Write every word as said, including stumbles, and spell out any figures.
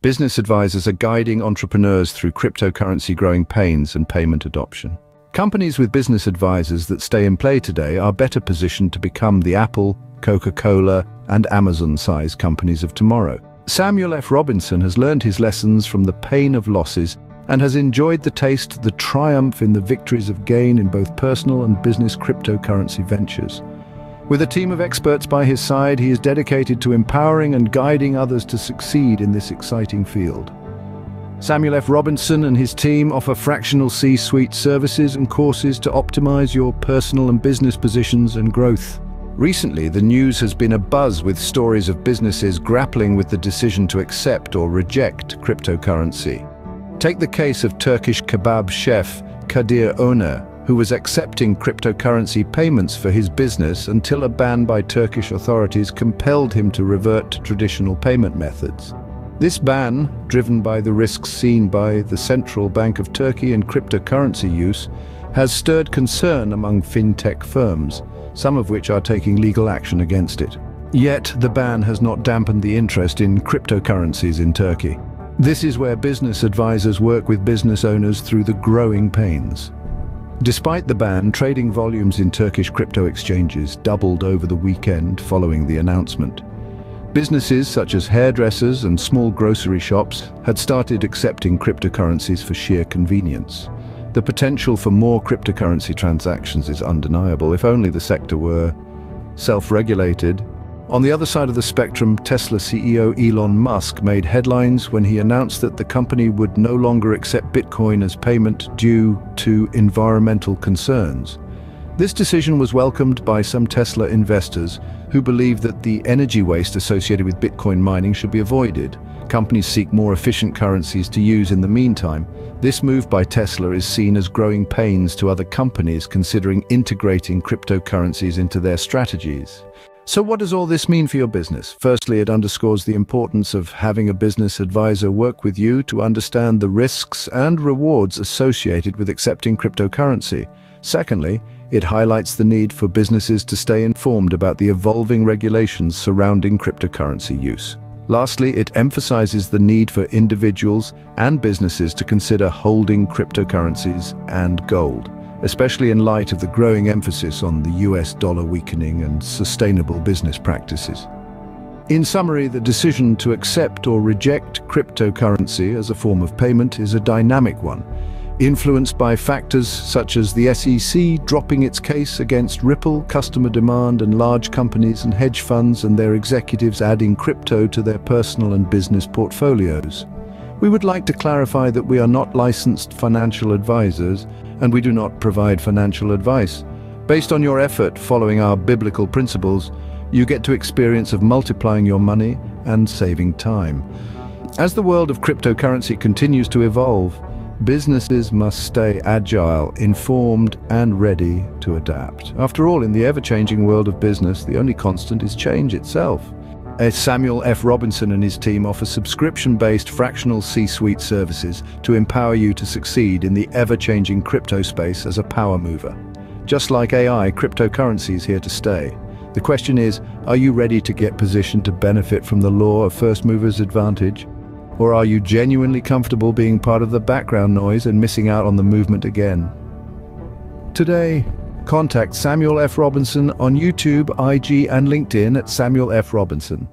Business advisors are guiding entrepreneurs through cryptocurrency growing pains and payment adoption. Companies with business advisors that stay in play today are better positioned to become the Apple, Coca-Cola, and Amazon-sized companies of tomorrow. Samuel F. Robinson has learned his lessons from the pain of losses and has enjoyed the taste, the triumph in the victories of gain in both personal and business cryptocurrency ventures. With a team of experts by his side, he is dedicated to empowering and guiding others to succeed in this exciting field. Samuel F. Robinson and his team offer fractional C-suite services and courses to optimize your personal and business positions and growth. Recently, the news has been abuzz with stories of businesses grappling with the decision to accept or reject cryptocurrency. Take the case of Turkish kebab chef Kadir Öner, who was accepting cryptocurrency payments for his business until a ban by Turkish authorities compelled him to revert to traditional payment methods. This ban, driven by the risks seen by the Central Bank of Turkey in cryptocurrency use, has stirred concern among fintech firms, some of which are taking legal action against it. Yet, the ban has not dampened the interest in cryptocurrencies in Turkey. This is where business advisors work with business owners through the growing pains. Despite the ban, trading volumes in Turkish crypto exchanges doubled over the weekend following the announcement. Businesses such as hairdressers and small grocery shops had started accepting cryptocurrencies for sheer convenience. The potential for more cryptocurrency transactions is undeniable, if only the sector were self-regulated. On the other side of the spectrum, Tesla C E O Elon Musk made headlines when he announced that the company would no longer accept Bitcoin as payment due to environmental concerns. This decision was welcomed by some Tesla investors who believe that the energy waste associated with Bitcoin mining should be avoided. Companies seek more efficient currencies to use in the meantime. This move by Tesla is seen as growing pains to other companies considering integrating cryptocurrencies into their strategies. So what does all this mean for your business? Firstly, it underscores the importance of having a business advisor work with you to understand the risks and rewards associated with accepting cryptocurrency. Secondly, it highlights the need for businesses to stay informed about the evolving regulations surrounding cryptocurrency use. Lastly, it emphasizes the need for individuals and businesses to consider holding cryptocurrencies and gold, especially in light of the growing emphasis on the U S dollar weakening and sustainable business practices. In summary, the decision to accept or reject cryptocurrency as a form of payment is a dynamic one, influenced by factors such as the S E C dropping its case against Ripple, customer demand, and large companies and hedge funds and their executives adding crypto to their personal and business portfolios. We would like to clarify that we are not licensed financial advisors and we do not provide financial advice. Based on your effort following our biblical principles, you get to experience of multiplying your money and saving time. As the world of cryptocurrency continues to evolve, businesses must stay agile, informed, and ready to adapt. After all, in the ever-changing world of business, the only constant is change itself. As Samuel F. Robinson and his team offer subscription-based fractional C-suite services to empower you to succeed in the ever-changing crypto space as a power mover. Just like A I, cryptocurrency is here to stay. The question is, are you ready to get positioned to benefit from the law of first movers' advantage? Or are you genuinely comfortable being part of the background noise and missing out on the movement again? Today, contact Samuel F. Robinson on YouTube, I G, and LinkedIn at Samuel F. Robinson.